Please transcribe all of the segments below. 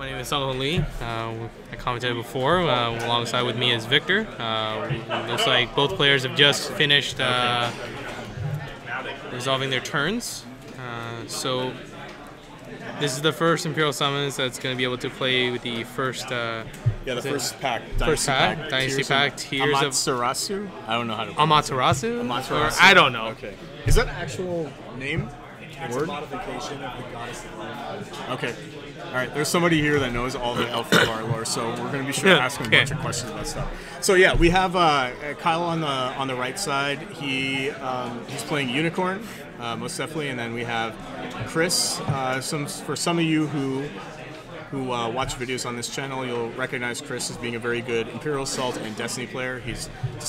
My name is Solomon Lee. I commented before. Alongside with me is Victor. Looks like both players have just finished resolving their turns. So this is the first Imperial Summons that's going to be able to play with the first. First pack, Dynasty Pack. Tears of Amaterasu. I don't know how to. Amaterasu. Amaterasu. I don't know. Okay. Is that an actual name? Word? Modification of the goddess of life. Okay. All right. There's somebody here that knows all the L5R lore, so we're going to be sure to ask him a bunch of questions about stuff. So yeah, we have Kyle on the right side. He's playing Unicorn, most definitely, and then we have Chris. For some of you who watch videos on this channel, you'll recognize Chris as being a very good Imperial Assault and Destiny player.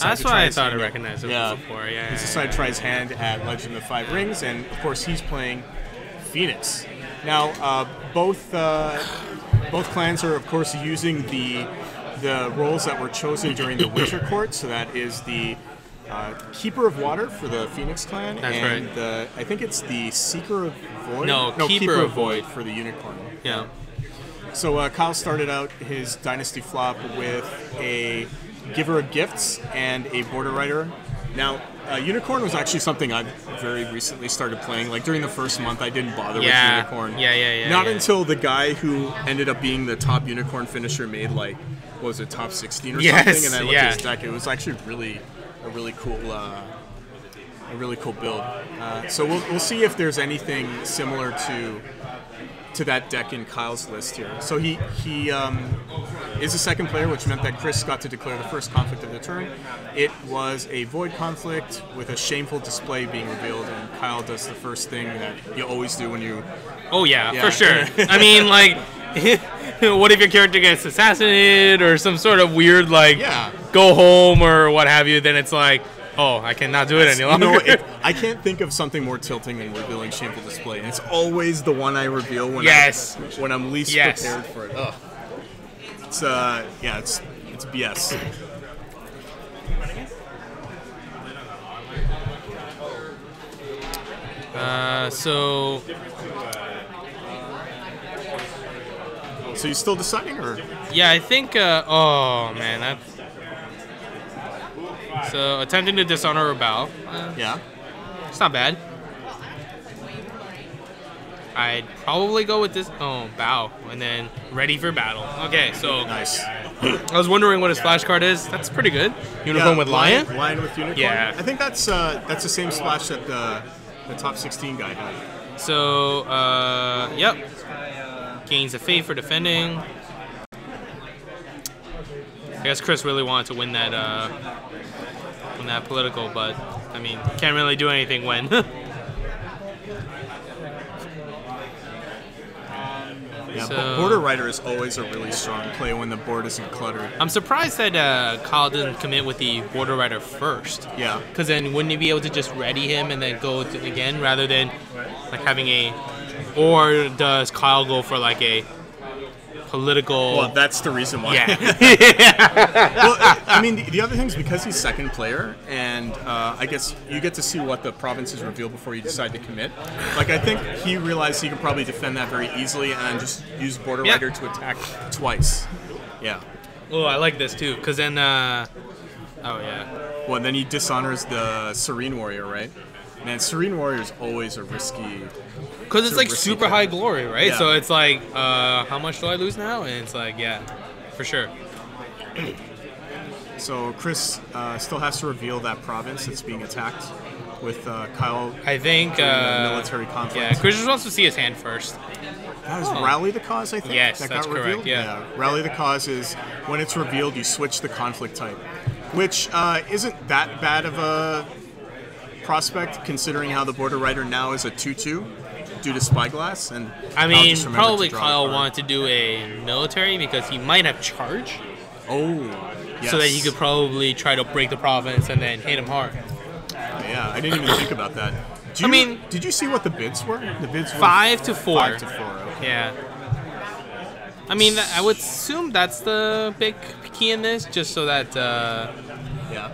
That's why I thought I recognized him before. Yeah, he's decided to try his hand at Legend of the Five Rings, and of course he's playing Phoenix. Now, both clans are of course using the roles that were chosen during the Winter Court. So that is the Keeper of Water for the Phoenix clan, and I think it's the Seeker of Void. Keeper of Void for the Unicorn. Yeah. So Kyle started out his Dynasty flop with a Giver of Gifts and a Border Rider. Now, Unicorn was actually something I very recently started playing. Like, during the first month, I didn't bother with Unicorn. Not until the guy who ended up being the top Unicorn finisher made, like, what was it, top 16 or something? And I looked at his deck. It was actually a really cool build. So we'll see if there's anything similar to that deck in Kyle's list here. So he is a second player, which meant that Chris got to declare the first conflict of the turn. It was a Void conflict with a Shameful Display being revealed, and Kyle does the first thing that you always do when you... Oh yeah. For sure. I mean, like, what if your character gets assassinated or some sort of weird, like, go home or what have you, then it's like, oh, I cannot do it any longer. You know, I can't think of something more tilting than revealing Shameful Display. And it's always the one I reveal when I'm least prepared for it. Ugh. It's it's BS. So you still deciding, or? Yeah, I think. Oh man, that's. So, attempting to dishonor or bow. It's not bad. I'd probably go with this. Oh, bow. And then ready for battle. Okay, so. Nice. I was wondering what his splash card is. That's pretty good. Unicorn with lion? Lion with unicorn. Yeah. I think that's the same splash that the top 16 guy had. So, yep. Gains a fate for defending. I guess Chris really wanted to win that. That political, but I mean, can't really do anything when. But Border Rider is always a really strong play when the board isn't cluttered. I'm surprised that Kyle didn't commit with the Border Rider first. Yeah. Because then wouldn't he be able to just ready him and then go again rather than like having a. Or does Kyle go for like a. Political. Well, that's the reason why. Well, I mean, the other thing is because he's second player, and I guess you get to see what the provinces reveal before you decide to commit. Like, I think he realized he could probably defend that very easily and just use Border Rider to attack twice. Yeah. Oh, I like this too, because then. Well, then he dishonors the Serene Warrior, right? Man, Serene Warrior is always a risky. Because it's like super high glory, right? Yeah. So it's like, how much do I lose now? And it's like, yeah, for sure. So Chris still has to reveal that province that's being attacked with Kyle. I think military conflict. Yeah, Chris just wants to see his hand first. That was Rally the Cause, I think. Yes, that's correct. Yeah, Rally the Cause is when it's revealed, you switch the conflict type, which isn't that bad of a prospect considering how the Border Rider now is a 2/2. Due to Spyglass, and I mean, probably Kyle wanted to do a military because he might have charge. Oh, yes. So that he could probably try to break the province and then hit him hard. Yeah, I didn't even think about that. Did you see what the bids were? The bids were 5 to 4. 5 to 4. Okay. Yeah. I mean, I would assume that's the big key in this, just so that. Yeah.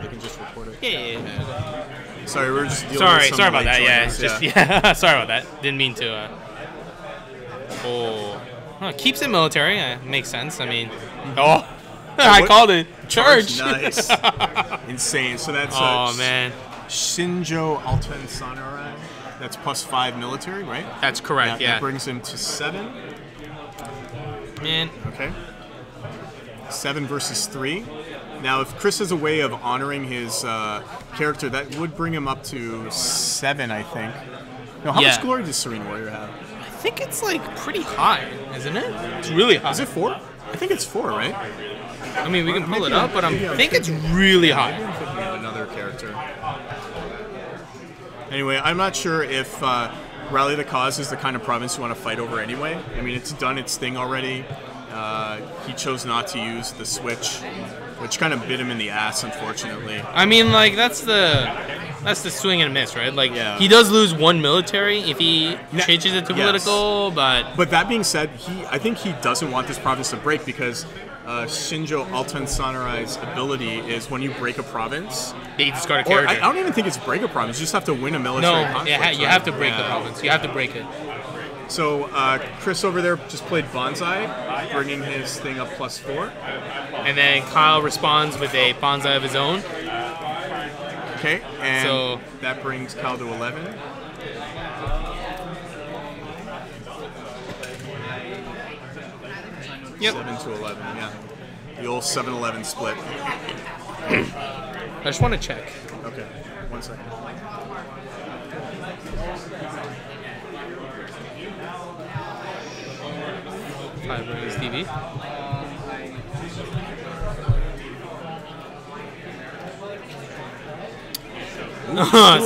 They can just record it. Yeah. Sorry, we were just dealing with sorry about that. Yeah, sorry about that. Didn't mean to. Oh. Huh, keeps it military. Makes sense. I mean, oh, I called it church. Nice. Insane. So that's. Oh man. Shinjo Alten Sanurai. That's +5 military, right? That's correct. Yeah. That brings him to 7. Man. Okay. 7 versus 3. Now, if Chris has a way of honoring his character, that would bring him up to 7, I think. Now, how much glory does Serene Warrior have? I think it's, like, pretty high, isn't it? It's really high. Is it 4? I think it's 4, right? I mean, we can pull it up, but I think it's really high. Maybe I'm thinking of another character. Anyway, I'm not sure if Rally the Cause is the kind of province you want to fight over anyway. I mean, it's done its thing already. He chose not to use the switch, which kind of bit him in the ass, unfortunately. I mean, like, that's the swing and a miss, right? Like, he does lose 1 military if he changes it to political, but that being said, I think he doesn't want this province to break because Shinjo Alten Sanurai's ability is when you break a province... You discard a character. I don't even think it's break a province. You just have to win a military conflict. No, you have to break the province. You have to break it. So Chris over there just played Bonsai, bringing his thing up +4. And then Kyle responds with a Bonsai of his own. Okay, and so that brings Kyle to 11. Yep. 7 to 11, yeah. The old 7-11 split. I just want to check. Okay, 1 second. Five Rings TV.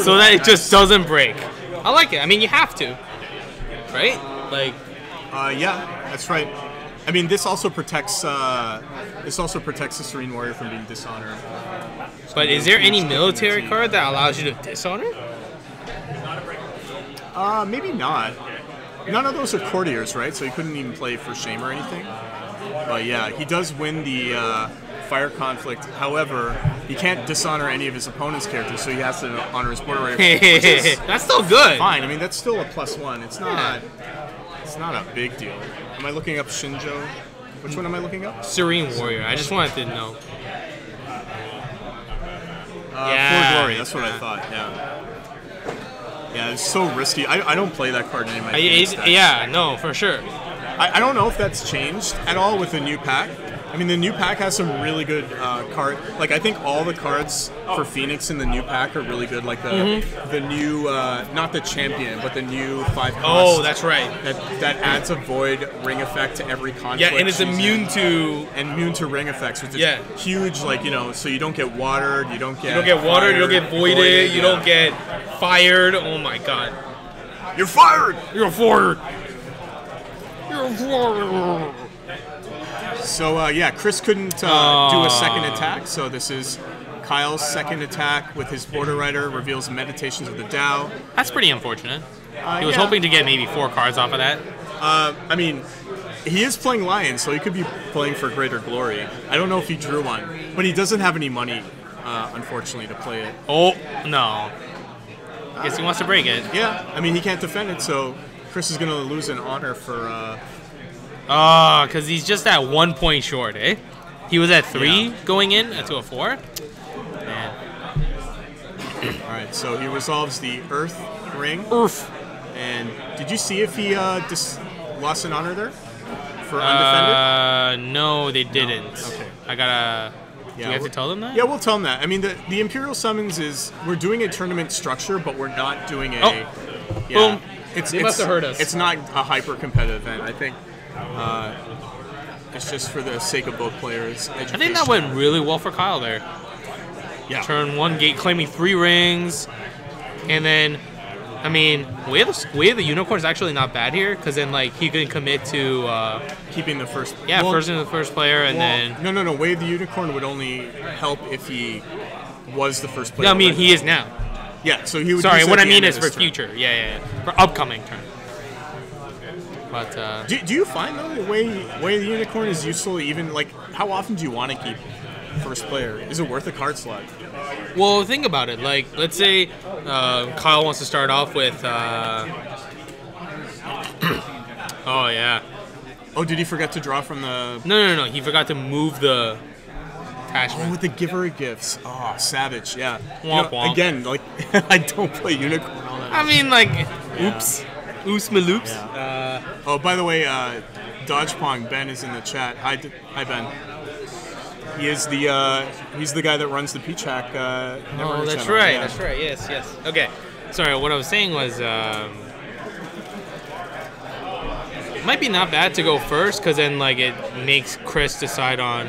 So that it just doesn't break. I like it. I mean, you have to, right? Like, yeah, that's right. I mean, this also protects the Serene Warrior from being dishonored. But is there any military card that allows you to dishonor? Maybe not. None of those are courtiers, right? So he couldn't even play for shame or anything. But yeah, he does win the fire conflict. However, he can't dishonor any of his opponent's characters, so he has to honor his Border Rider. That's still good. Fine. I mean, that's still a +1. It's not. Yeah. It's not a big deal. Am I looking up Shinjo? Which one am I looking up? Serene Warrior. I just wanted to know. For glory. That's what I thought. Yeah. Yeah, it's so risky. I don't play that card in my game. Yeah, no, for sure. I don't know if that's changed at all with the new pack. I mean, the new pack has some really good card. Like, I think all the cards for Phoenix in the new pack are really good. Like the new, not the champion, but the new 5-cost. Oh, that's right. That adds a void ring effect to every conflict. Yeah, and it's immune to ring effects, which is huge. Like, you know, so you don't get watered, you don't get watered, you don't get voided, you don't get fired. Oh my god, you're fired. You're fired. You're fired. So, yeah, Chris couldn't do a second attack, so this is Kyle's second attack with his Border Rider, reveals Meditations of the Tao. That's pretty unfortunate. He was hoping to get maybe 4 cards off of that. I mean, he is playing Lion, so he could be playing for greater glory. I don't know if he drew one, but he doesn't have any money, unfortunately, to play it. Oh, no. Guess he wants to break it. Yeah, I mean, he can't defend it, so Chris is going to lose an honor for... Oh, because he's just at 1 point short, eh? He was at 3 going in to a 4. Man. All right, so he resolves the Earth Ring. Earth. And did you see if he lost an honor there for undefended? No, they didn't. No. Okay. I gotta. Yeah, do we have to tell them that? Yeah, we'll tell them that. I mean, the Imperial Summons is we're doing a tournament structure, but we're not doing a. Oh. Yeah, boom. They must have heard us. It's not a hyper competitive event, I think. It's just for the sake of both players. I think that went really well for Kyle there. Yeah. Turn 1 gate, claiming 3 rings, and then, I mean, way of the Unicorn is actually not bad here, because then like he can commit to keeping the first. Yeah, well, first into the first player, and then. No. Way of the Unicorn would only help if he was the first player. No, I mean he is now. Yeah, so he would. Sorry, what I mean is for future. Yeah. For upcoming turn. But, do you find though the way the Unicorn is useful? Even like, how often do you want to keep first player, is it worth a card slot? Well, think about it. Like, let's say Kyle wants to start off with... oh, yeah. Oh, did he forget to draw from the... No, no, no. He forgot to move the... Oh, with the Giver of Gifts. Oh, savage, yeah. Womp, womp. Again, like, I don't play Unicorn. I mean, like, oops. Yeah. Oops, me loops. Yeah. Oh, by the way, Dodge Pong, Ben is in the chat. Hi, Ben. He is the, he's the guy that runs the Peach Hack. Oh, that's channel. Right, yeah. That's right, yes, yes. Okay, sorry, what I was saying was, might be not bad to go first, because then, like, it makes Chris decide on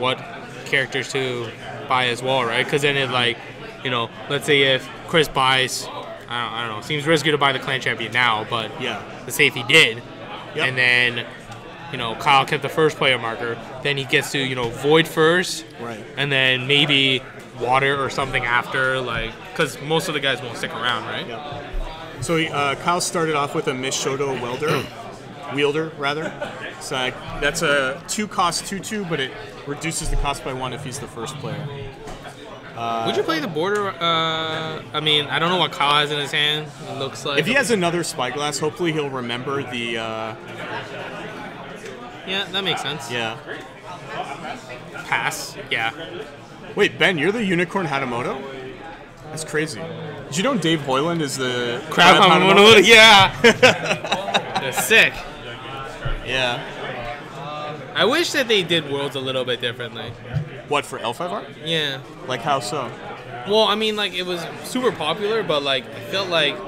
what characters to buy as well, right? Because then it, like, you know, let's say if Chris buys, I don't know, seems risky to buy the Clan Champion now, but yeah, let's say if he did, yep. And then, you know, Kyle kept the first player marker, then he gets to, you know, void first, right? And then maybe water or something after, like, because most of the guys won't stick around, right? Yep. So Kyle started off with a Mishodo Welder. Wielder, rather. So that's a 2-cost 2/2, but it reduces the cost by 1 if he's the first player. Would you play the border? I mean, I don't know what Kyle has in his hand. It looks like if he has another spyglass, hopefully he'll remember the. Yeah, that makes sense. Yeah. Pass. Yeah. Wait, Ben, you're the Unicorn Hatamoto? That's crazy. Did you know Dave Hoyland is the Crab Hatamoto? Yeah. That's sick. Yeah. I wish that they did Worlds a little bit differently. What, for L5R? Yeah. Like, how so? Well, I mean, like, it was super popular, but, like, I felt like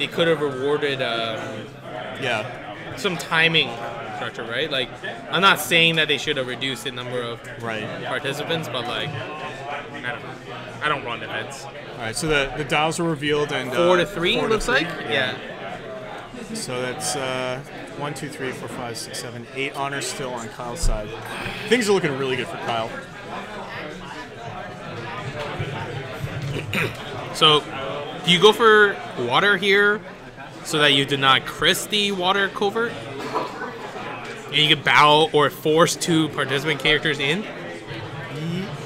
they could have rewarded yeah, some timing structure, right? Like, I'm not saying that they should have reduced the number of participants, but, like, I don't run events. All right, so the dials were revealed. And 4 to 3, it looks like? Yeah. So that's 1, 2, 3, 4, 5, 6, 7, 8 honors still on Kyle's side. Things are looking really good for Kyle. So, do you go for water here so that you do not Chris the water covert? And you can bow or force 2 participant characters in?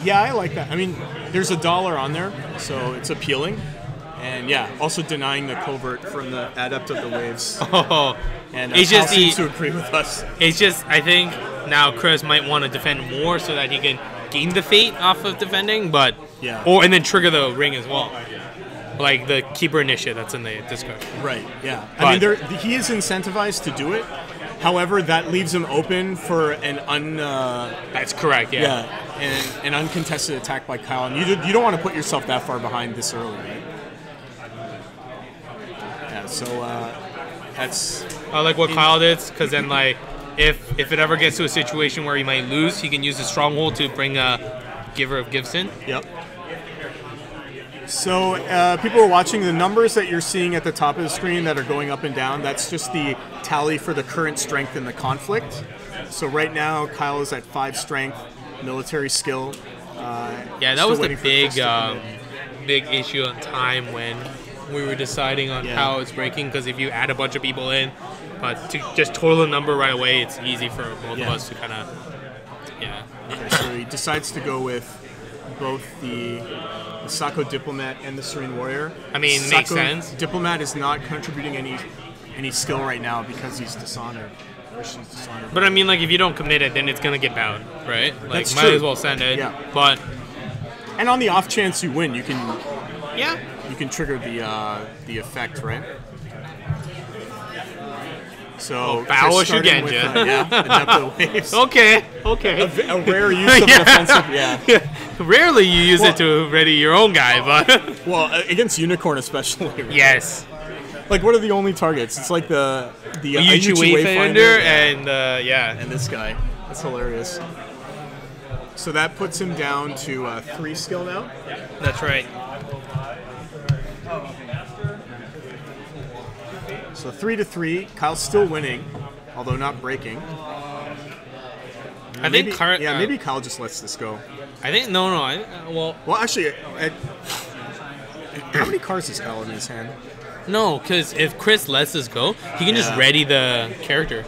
Yeah, I like that. I mean, there's $1 on there, so it's appealing. And yeah, also denying the covert from the Adept of the Waves. Oh, and it's just seems to agree with us. It's just, I think now Chris might want to defend more so that he can gain the fate off of defending, but yeah, and then trigger the ring as well, like the Keeper Initiate that's in the discard. Right. Yeah. But, I mean, he is incentivized to do it. However, that leaves him open for an that's correct. Yeah. Yeah, and an uncontested attack by Kyle, and you don't want to put yourself that far behind this early, right? So that's... I like what Kyle did, because then, like, if it ever gets to a situation where he might lose, he can use his Stronghold to bring a Giver of Gifts in. Yep. So people are watching the numbers that you're seeing at the top of the screen that are going up and down. That's just the tally for the current strength in the conflict. So right now, Kyle is at 5 strength, military skill. Yeah, that was the big issue on time when... we were deciding on how it's breaking, because if you add a bunch of people in, but to just total a number right away, it's easy for both of us to kind of, Okay, so he decides to go with both the Sako Diplomat and the Serene Warrior. I mean, Sako makes sense. Diplomat is not contributing any skill right now because he's dishonored. But I mean, like, if you don't commit it, then it's gonna get bound, right? Like, that's might true. As well send it. Yeah. But and on the off chance you win, you can. Yeah. You can trigger the effect, right? So bow Shigenja. Adept of the Waves. Okay. A rare use of an offensive. Yeah. Rarely you use it to ready your own guy, but against Unicorn especially. Right? Yes. Like, what are the only targets? It's like the Ayuchi Wayfinder and and this guy. That's hilarious. So that puts him down to 3 skill now. That's right. So 3 to 3, Kyle's still winning, although not breaking. I think maybe Kyle just lets this go. I think well, actually, how many cards does Kyle in his hand? No, because if Chris lets this go, he can just ready the character,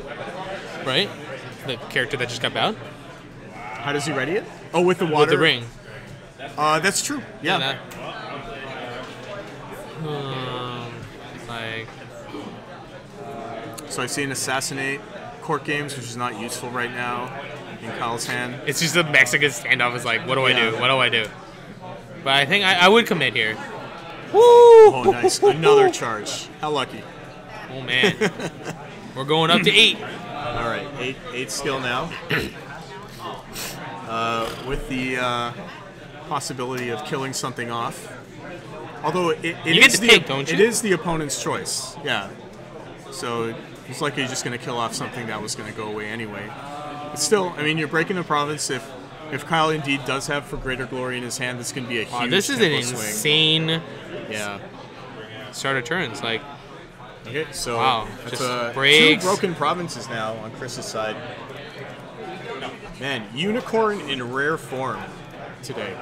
right? The character that just got bound. How does he ready it? Oh, with the water? With the ring. That's true. Yeah. So I see an assassinate court games, which is not useful right now in Kyle's hand. It's just a Mexican standoff. It's like, what do I do? What do I do? But I think I would commit here. Woo! Oh, nice. Another charge. How lucky. Oh, man. We're going up to 8. All right. 8 skill now. With the possibility of killing something off. Although it is the opponent's choice. Yeah. So it's like you're just going to kill off something that was going to go away anyway. But still, I mean, you're breaking the province. If Kyle indeed does have For Greater Glory in his hand, this can be a huge swing. This is an insane start of turns. Like, okay, so that's just 2 broken provinces now on Chris's side. Man, Unicorn in rare form today.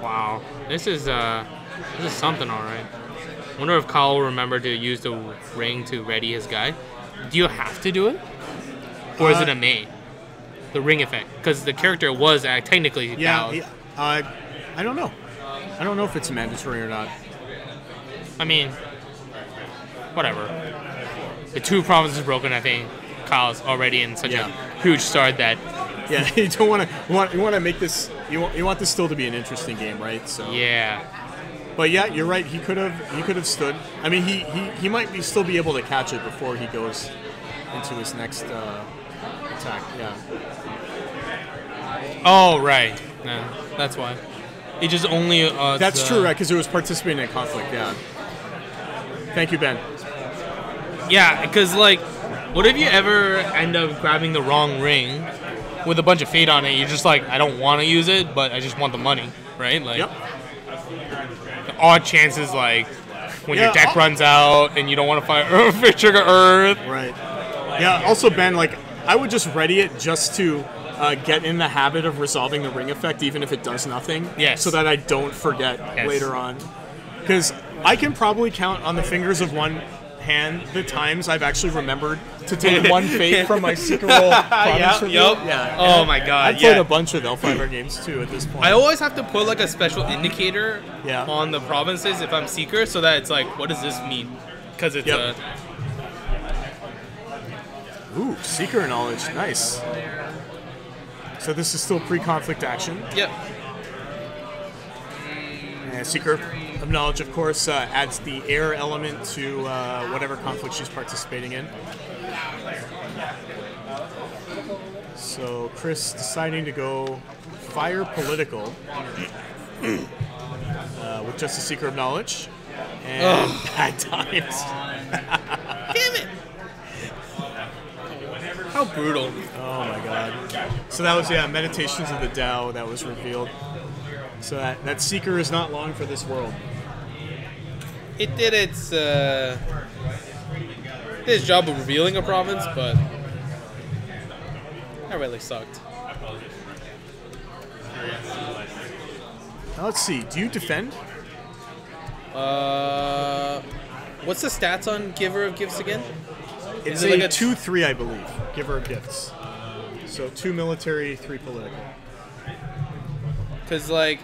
Wow. This is something, all right. I wonder if Kyle will remember to use the ring to ready his guy. Do you have to do it? Or is it a main? The ring effect, because the character was technically down. Yeah, I don't know. I don't know if it's mandatory or not. I mean, whatever. The 2 provinces broken. I think Kyle's already in such a huge start that. Yeah, you don't want to make this. You want this still to be an interesting game, right? So. Yeah. But yeah, you're right. He could have stood. I mean, he might still be able to catch it before he goes into his next. Attack, yeah. Oh, right. No, that's why. It just only... that's true, right? Because it was participating in conflict, yeah. Thank you, Ben. Yeah, because, like, what if you ever end up grabbing the wrong ring with a bunch of fate on it? You're just like, I don't want to use it, but I just want the money, right? Like, the odd chances, like, when your deck runs out and you don't want to fight Earth, trigger Earth. Right. Yeah, also, Ben, like... I would just ready it just to get in the habit of resolving the ring effect, even if it does nothing. Yes. So that I don't forget later on. Because I can probably count on the fingers of one hand the times I've actually remembered to take one fate from my secret roll. Yeah. Oh my god. I've played a bunch of L5R games too at this point. I always have to put like a special indicator on the provinces if I'm Seeker, so that it's like, what does this mean? Because it's a. Ooh, Seeker of Knowledge, nice. So this is still pre-conflict action. Yep. And Seeker of Knowledge, of course, adds the air element to whatever conflict she's participating in. So Chris deciding to go fire political with just the Seeker of Knowledge. And bad times. Damn it! How brutal. Oh my god. So that was, Meditations of the Tao that was revealed. So that Seeker is not long for this world. It did its job of revealing a province, but that really sucked. Now let's see, do you defend? What's the stats on Giver of Gifts again? It's like a 2-3, I believe. Giver of Gifts. So 2 military, 3 political. Because like,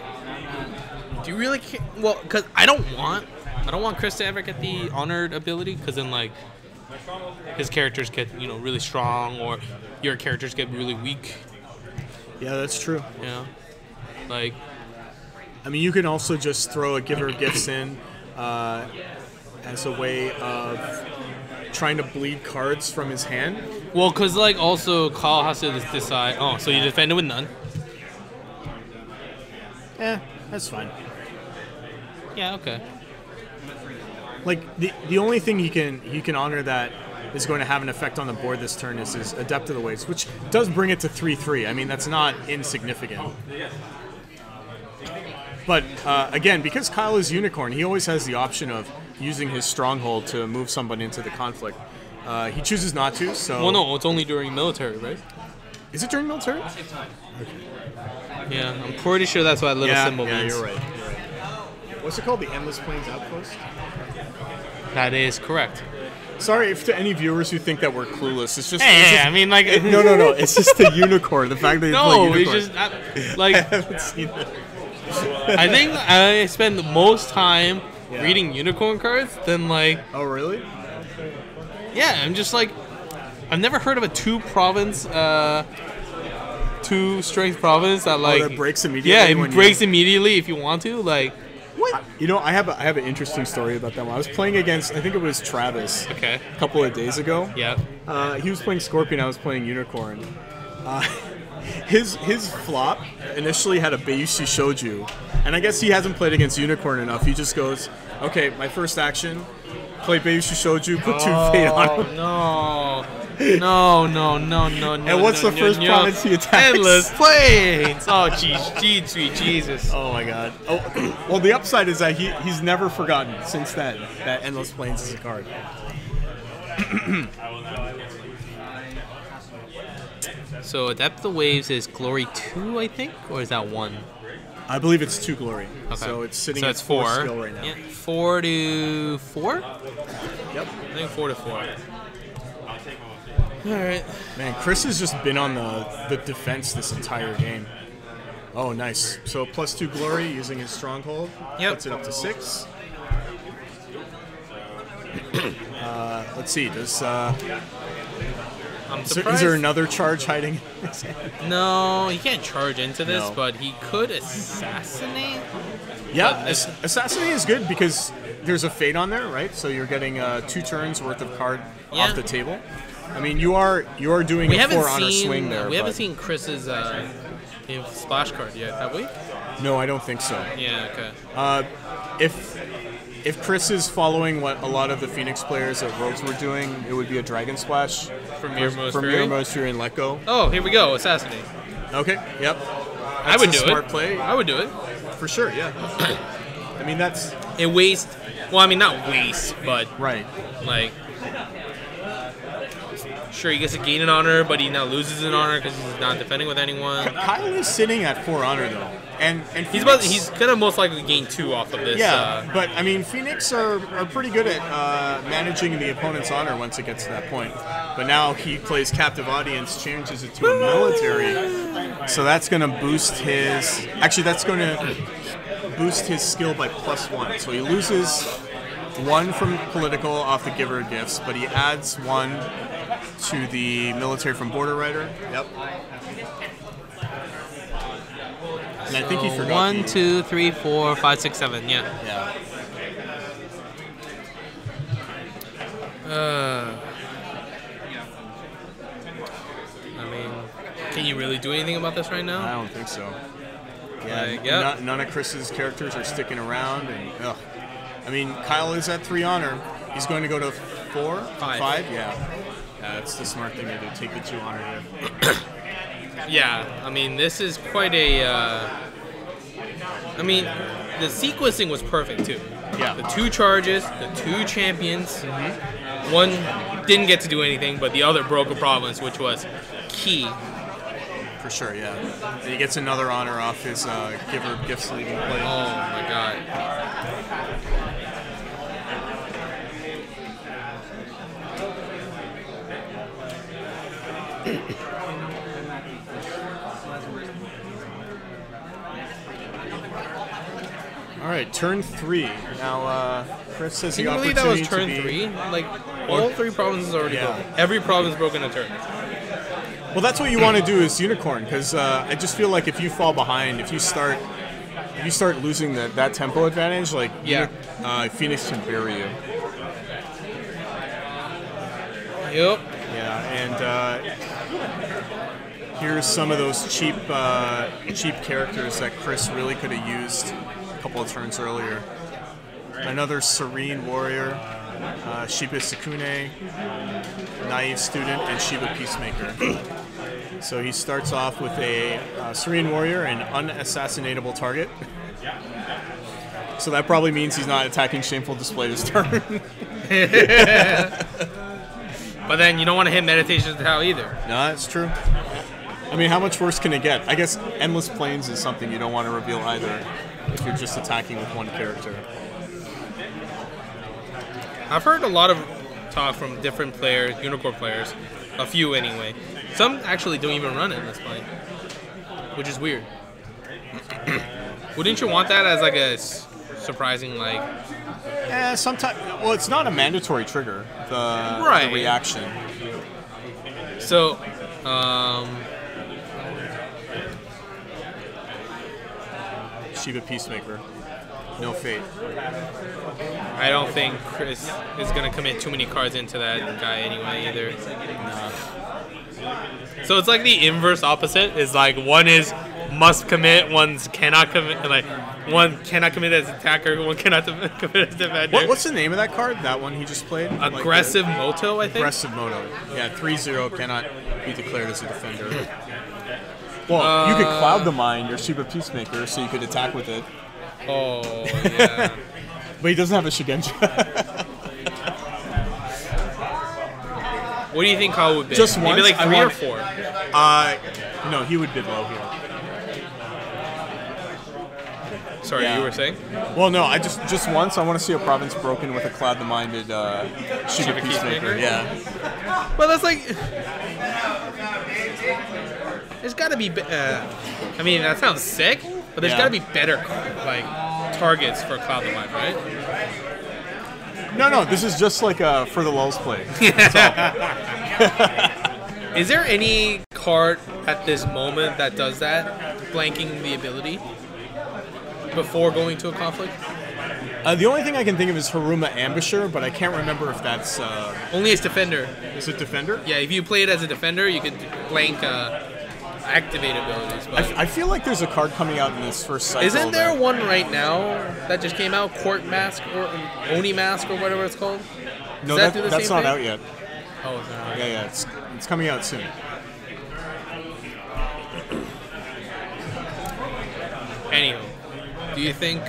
do you really? Well, because I don't want Chris to ever get the honored ability. Because then like, his characters get really strong, or your characters get really weak. Yeah, that's true. Yeah. Like, I mean, you can also just throw a Giver of Gifts in as a way of. Trying to bleed cards from his hand. Well, because like also Kyle has to decide. Oh, so you defend it with none. Yeah, that's fine. Yeah, okay. Like the only thing he can honor that is going to have an effect on the board this turn is his Adept of the Waves, which does bring it to 3/3. I mean, that's not insignificant. But again, because Kyle is Unicorn, he always has the option of. Using his stronghold to move somebody into the conflict. He chooses not to, so... Well, no, it's only during military, right? Is it during military? Okay. Yeah, I'm pretty sure that's what that little symbol means. Yeah, you're right. What's it called? The Endless Plains Outpost? That is correct. Sorry if to any viewers who think that we're clueless. It's just. Hey, it's just, I mean, like. No. It's just the unicorn. The fact that you play Unicorn. No, it's just. Like, I haven't seen it. I think I spend the most time reading unicorn cards than, like. Oh, really? Yeah, I'm just like. I've never heard of a two-strength province that, like. Oh, that breaks immediately? Yeah, it breaks immediately if you want to. Like. What? You know, I have an interesting story about that one. I was playing against, I think it was Travis. Okay. A couple of days ago. Yeah. He was playing Scorpion. I was playing Unicorn. His flop initially had a Bayushi Shoju, and I guess he hasn't played against Unicorn enough. He just goes, okay, my first action, play Bayushi Shoju, put two fate on him. No. And what's the first province he attacks? Endless Plains. Oh, geez, sweet Jesus. Oh my God. Oh, well, the upside is that he's never forgotten since that Endless Plains is a card. So Adept of the Waves is Glory 2, I think, or is that 1? I believe it's 2 Glory. Okay. So it's sitting at 4 skill right now. Yeah. 4 to 4? Yep. I think 4 to 4. All right. Man, Chris has just been on the defense this entire game. Oh, nice. So plus 2 Glory using his Stronghold. Yep. Puts it up to 6. Let's see. Does... is there another charge hiding? No, he can't charge into this, but he could assassinate. Yeah, assassinate is good because there's a fate on there, right? So you're getting 2 turns worth of card off the table. I mean, you are doing a 4-honor swing there. We haven't seen Chris's splash card yet, have we? No, I don't think so. Yeah, okay. If Chris is following what a lot of the Phoenix players at Rogues were doing, it would be a Dragon Splash. From Mirror Most Fury and Let Go. Oh, here we go. Assassinate. Okay, yep. That's a smart play. I would do it. For sure, yeah. I mean, that's... It wastes... Well, I mean, not waste, but... Right. Like... Sure, he gets to gain an honor, but he now loses an honor because he's not defending with anyone. Kyle is sitting at 4 honor, though. And Phoenix, he's going to most likely gain 2 off of this. Yeah, but, I mean, Phoenix are pretty good at managing the opponent's honor once it gets to that point. But now he plays Captive Audience, changes it to a military. So that's going to boost his... Actually, that's going to boost his skill by +1. So he loses 1 from political off the Giver of Gifts, but he adds 1... to the military from Border Rider. Yep. And I think he forgot. 1, 2, 3, 4, 5, 6, 7. Yeah. Yeah. I mean, can you really do anything about this right now? I don't think so. Yeah. None of Chris's characters are sticking around, and I mean, Kyle is at 3 honor. He's going to go to 4, 5. Yeah. Yeah, that's the smart thing to do. Take the 2 honor here. Yeah, I mean, this is quite a... I mean, the sequencing was perfect, too. Yeah. The 2 charges, the 2 champions. Mm-hmm. One didn't get to do anything, but the other broke a province, which was key. For sure, yeah. And he gets another honor off his Giver of Gifts leading play. Oh, my God. All right, turn 3. Now, Chris has the opportunity to be... Can you believe that was turn 3? Like, all 3 provinces already broken. Every province broken a turn. Well, that's what you want to do is Unicorn, because I just feel like if you fall behind, if you start losing that tempo advantage, like, Phoenix can bury you. Yep. Yeah, and here's some of those cheap characters that Chris really could have used a couple of turns earlier. Another Serene Warrior, Shiba Sakune, Naive Student, and Shiba Peacemaker. So he starts off with a Serene Warrior, an unassassinatable target. So that probably means he's not attacking Shameful Display this turn. But then you don't want to hit Meditations of the Tao either. No, that's true. I mean, how much worse can it get? I guess Endless Plains is something you don't want to reveal either. If you're just attacking with one character. I've heard a lot of talk from different players, Unicorn players, a few anyway. Some actually don't even run Endless Plains, which is weird. Wouldn't you want that as like a surprising, like? Sometimes. Well, it's not a mandatory trigger. The reaction. So, Shiba Peacemaker. No fate. I don't think Chris is going to commit too many cards into that guy anyway either. No. So it's like the inverse opposite. Is like one is must commit, one cannot commit. Like one cannot commit as attacker, one cannot commit as defender. What's the name of that card? That one he just played. Aggressive Moto, I think. Aggressive Moto. Yeah, 3/0 cannot be declared as a defender. Well, you could cloud the mind, your Shiba Peacemaker, so you could attack with it. Oh, yeah. But he doesn't have a Shigenja. What do you think Kyle would bid? Just one? Maybe like three or four? No, he would bid low here. Sorry, yeah. You were saying? Well, no, I just once I want to see a province broken with a cloud the minded Shiba Peacemaker. Yeah. Well, that's like... There's got to be... I mean, that sounds sick. But there's got to be better, like, targets for Cloud the Mind, right? No, this is just like for the lulz play. Is there any card at this moment that does that, blanking the ability before going to a conflict? The only thing I can think of is Haruma Ambusher, but I can't remember if that's only as defender. Is it defender? Yeah, if you play it as a defender, you could blank. Activate abilities. But I feel like there's a card coming out in this first cycle. Isn't there one right now that just came out? Court Mask or Oni Mask or whatever it's called? No, that's not out yet. Oh, it's not out yet. Yeah, it's coming out soon. Anyway, do you think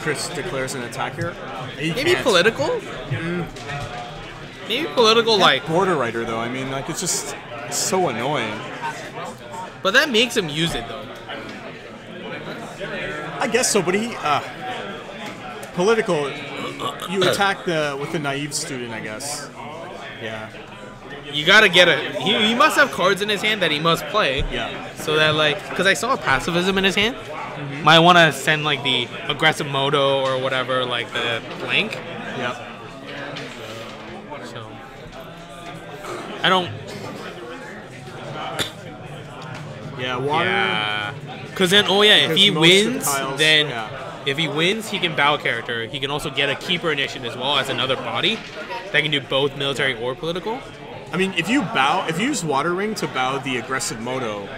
Chris declares an attacker? Maybe political? Maybe political, like Border Rider though. I mean, like it's just so annoying. But that makes him use it, though. I guess so, but he... political, you attack with the naive student, I guess. Yeah. You gotta get a... He must have cards in his hand that he must play. Yeah. So that, like... Because I saw a Pacifism in his hand. Mm-hmm. Might want to send, like, the Aggressive Moto or whatever, like, the blank. Yeah. So... I don't... Yeah, water. Yeah. Because then, if he wins, then if he wins, he can bow a character. He can also get a Keeper Initiative as well as another body that can do both military or political. I mean, if you use Water Ring to bow the Aggressive Moto,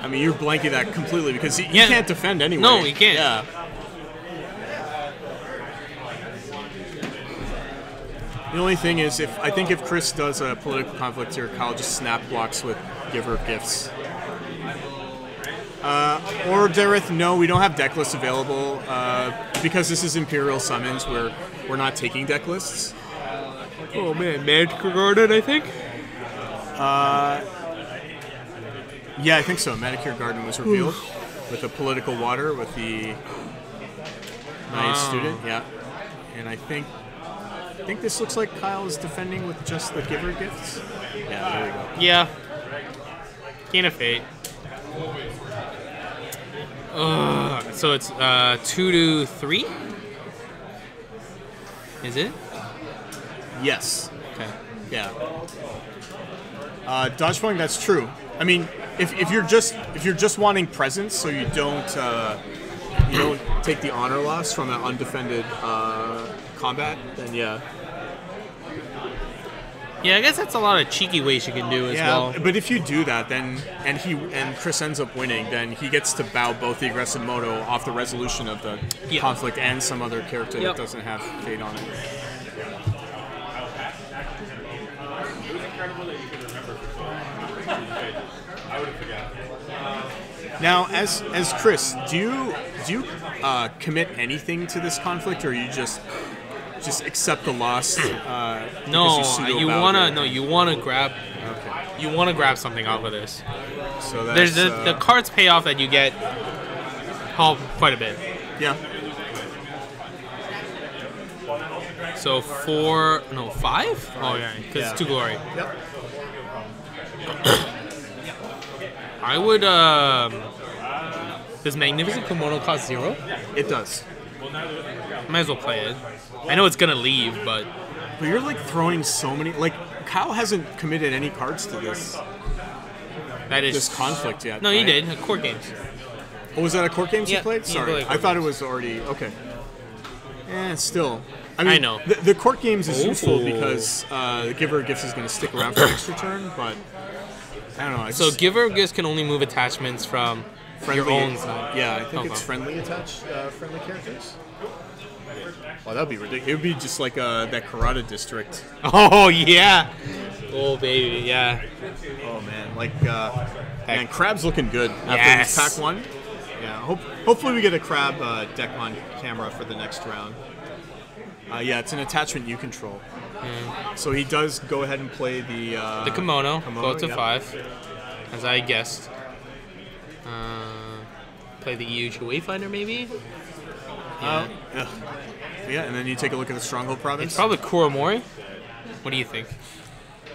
I mean, you're blanking that completely because he can't defend anyway. No, he can't. Yeah. The only thing is, I think if Chris does a political conflict here, Kyle just snap blocks with Giver of Gifts. Or Dareth, no, we don't have deck lists available because this is Imperial Summons. We're not taking deck lists. Oh man, Manicure Garden, I think. Yeah, I think so. Manicure Garden was revealed with the political water with the naive student. Yeah, and I think this looks like Kyle is defending with just the Giver of Gifts. Yeah, there we go. Yeah, King of Fate. So it's 2 to 3? Is it? Yes. Okay. Yeah. Dodge point, that's true. I mean, if you're just wanting presence, so you don't take the honor loss from an undefended combat, then yeah. Yeah, I guess that's a lot of cheeky ways you can do as well. Yeah, but if you do that, then and Chris ends up winning, then he gets to bow both the Aggressive Moto off the resolution of the conflict and some other character that doesn't have fate on it. Now, as Chris, do you commit anything to this conflict, or are you just accept the loss? You want to grab something out of this. So that's, the cards payoff that you get help quite a bit. Yeah. So four, no, five? Oh yeah, because it's two glory. Yep. I would, does Magnificent Kimono cost zero? It does. Might as well play it. I know it's going to leave, but... But you're, like, throwing so many... Like, Kyle hasn't committed any cards to this... That is... This conflict yet. No, right? He did. At Court Games. Oh, was that at Court Games you played? Sorry. I thought it was already... Okay. Eh, still. I mean, I know. The Court Games is useful because the Giver of Gifts is going to stick around for an extra turn, but... I don't know. So Giver of Gifts can only move attachments from... Friendly, your own side. Yeah, I think it's friendly attached, friendly characters. Well, that would be ridiculous. It would be just like that Karate District. Oh, yeah. Oh, baby, yeah. Oh, man. Like, man, Crab's looking good after this pack one. Yeah, hopefully we get a Crab deck on camera for the next round. Yeah, it's an attachment you control. Mm. So he does go ahead and play the Kimono. Go to five, as I guessed. Play the huge Wayfinder, maybe? Yeah. Yeah, and then you take a look at the Stronghold Province. It's probably Kuromori. What do you think?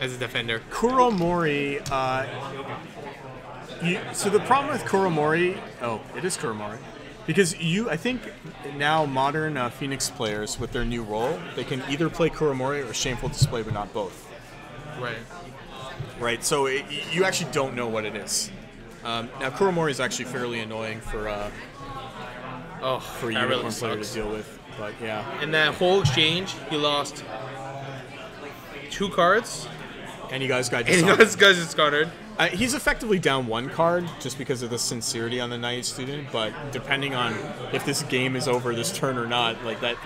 As a defender. Kuromori, so the problem with Kuromori... Oh, it is Kuromori. Because I think now modern Phoenix players, with their new role, they can either play Kuromori or Shameful Display, but not both. Right. Right, so you actually don't know what it is. Now Kuromori is actually fairly annoying for a Unicorn really player to deal with, but yeah. In that whole exchange, he lost two cards, and you guys got discarded. He's effectively down one card just because of the sincerity on the Naive Student, but depending on if this game is over this turn or not, like that,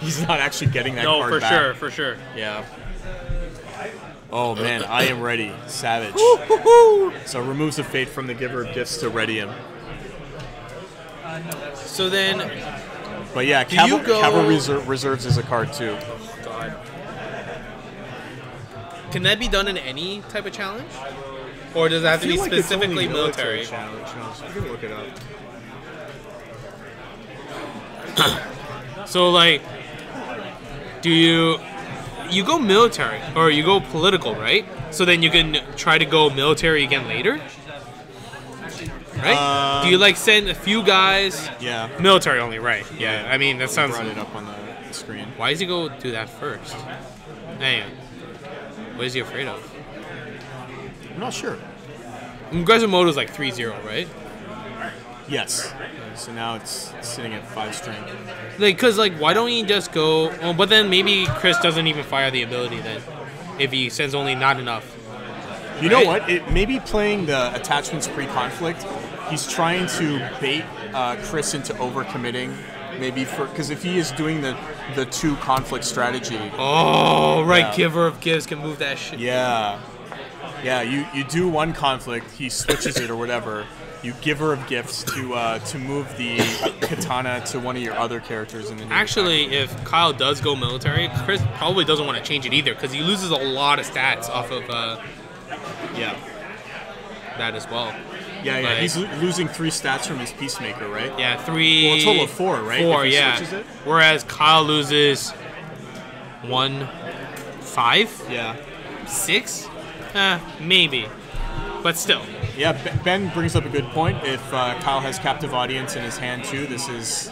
he's not actually getting that card back. No, for sure. Yeah. Oh man, I am ready. Savage. So removes a fate from the Giver of Gifts to ready him. So then... But yeah, Cavalry Reserves is a card too. Oh, God. Can that be done in any type of challenge? Or does it have to be specifically military? I can look it up. So like, do you... You go military, or you go political, right? So then you can try to go military again later, right? Do you like send a few guys? Yeah. Military only, right? Yeah. I mean, that sounds. Brought it up on the screen. Why does he go do that first? Damn. What is he afraid of? I'm not sure. Aggressive Moto is like 3-0, right? Yes. So now it's sitting at 5-string. Like, cause like, why don't he just go? Oh, but then maybe Chris doesn't even fire the ability then, if he sends only not enough. You know what? It maybe playing the attachments pre-conflict. He's trying to bait Chris into overcommitting, maybe because if he is doing the two conflict strategy. Oh right, yeah. Giver of Gifts can move that shit. Yeah. Yeah, you do one conflict, he switches it or whatever. You Giver of Gifts to move the katana to one of your other characters in the new pack. If Kyle does go military, Chris probably doesn't want to change it either because he loses a lot of stats off of that as well. Yeah, like, he's losing 3 stats from his Peacemaker, right? Yeah, 3. Well, a total of 4, right? 4, if he switches it? Whereas Kyle loses 1, 5, 6, maybe, but still. Yeah, Ben brings up a good point. If Kyle has Captive Audience in his hand too, this is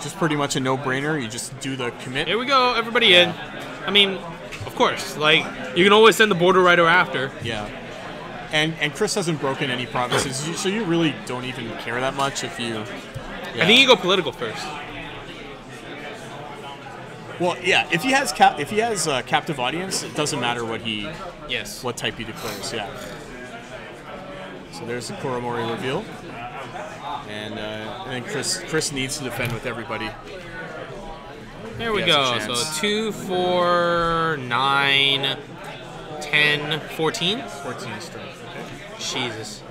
just pretty much a no-brainer. You just do the commit. Here we go, everybody in. I mean, of course, like you can always send the Border Rider after. Yeah, and Chris hasn't broken any promises, so you really don't even care that much if you. Yeah. I think you go political first. Well, yeah. If he has Captive Audience, it doesn't matter what he. Yes. What type he declares? Yeah. So there's the Kuromori reveal, and I think Chris needs to defend with everybody. There we go. So 2, 4, 9, 10, 14. 14 strength. Okay. Jesus.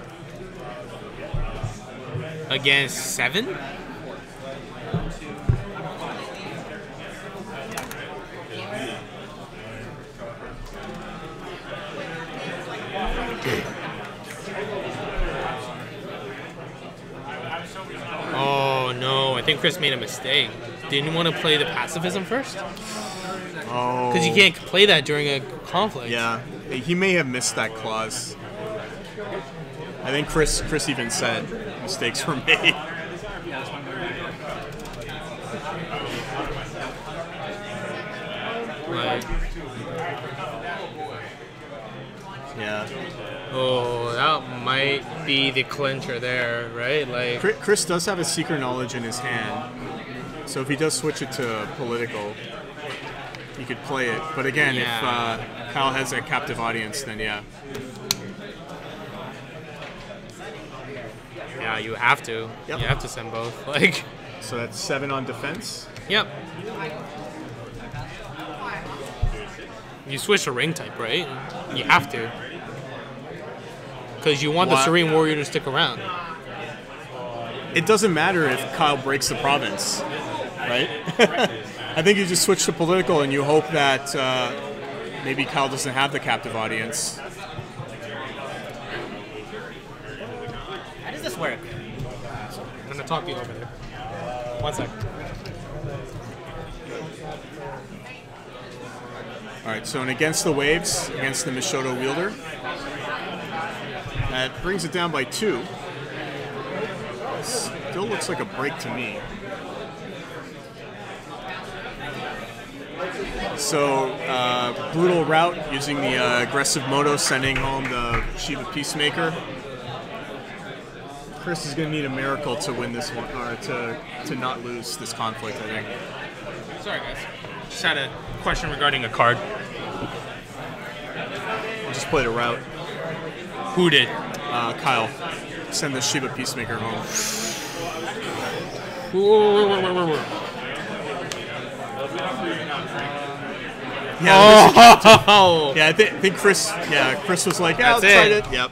Against 7. I think Chris made a mistake. Didn't want to play the Pacifism first? Oh. Because you can't play that during a conflict. Yeah. He may have missed that clause. I think Chris even said mistakes were made. Right. Yeah. Oh, that might be the clincher there, right? Like Chris does have a Seeker of Knowledge in his hand, so if he does switch it to political, he could play it. But again, yeah. If Kyle has a captive audience, then yeah. Yeah, you have to. Yep. You have to send both. Like. So that's 7 on defense. Yep. You switch to ring type, right? You have to. Because you want the Serene Warrior to stick around. It doesn't matter if Kyle breaks the province, right? I think you just switch to political and you hope that maybe Kyle doesn't have the captive audience. How does this work? I'm going to talk to you over there. One sec. All right, so in Against the Waves, against the Mishoto wielder, that brings it down by 2. Still looks like a break to me. So brutal route using the aggressive moto, sending home the Shiba Peacemaker. Chris is going to need a miracle to win this one, or to not lose this conflict, I think. Sorry, guys. Just had a question regarding a card. I'll just play the route. Who did? Kyle. Send the Shiba Peacemaker home. Yeah, oh. Yeah, I think Chris. Yeah, Chris was like, yeah, I'll try it. Yep.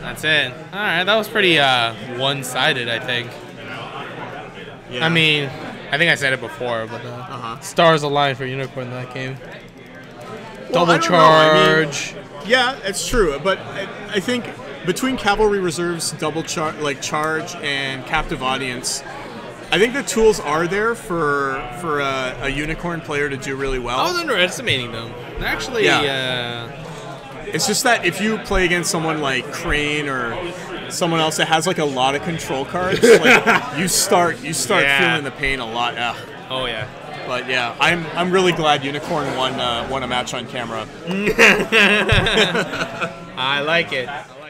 That's it. All right, that was pretty one-sided, I think. Yeah. I mean. I think I said it before, but stars aligned for Unicorn in that game. Well, double charge. I mean, yeah, it's true, but I think between cavalry reserves, double charge, like charge, and captive audience, I think the tools are there for a Unicorn player to do really well. I was underestimating them. Actually, yeah. It's just that if you play against someone like Crane or someone else that has like a lot of control cards, like you start feeling the pain a lot. Ugh. Oh yeah. But yeah, I'm really glad Unicorn won a match on camera. I like it.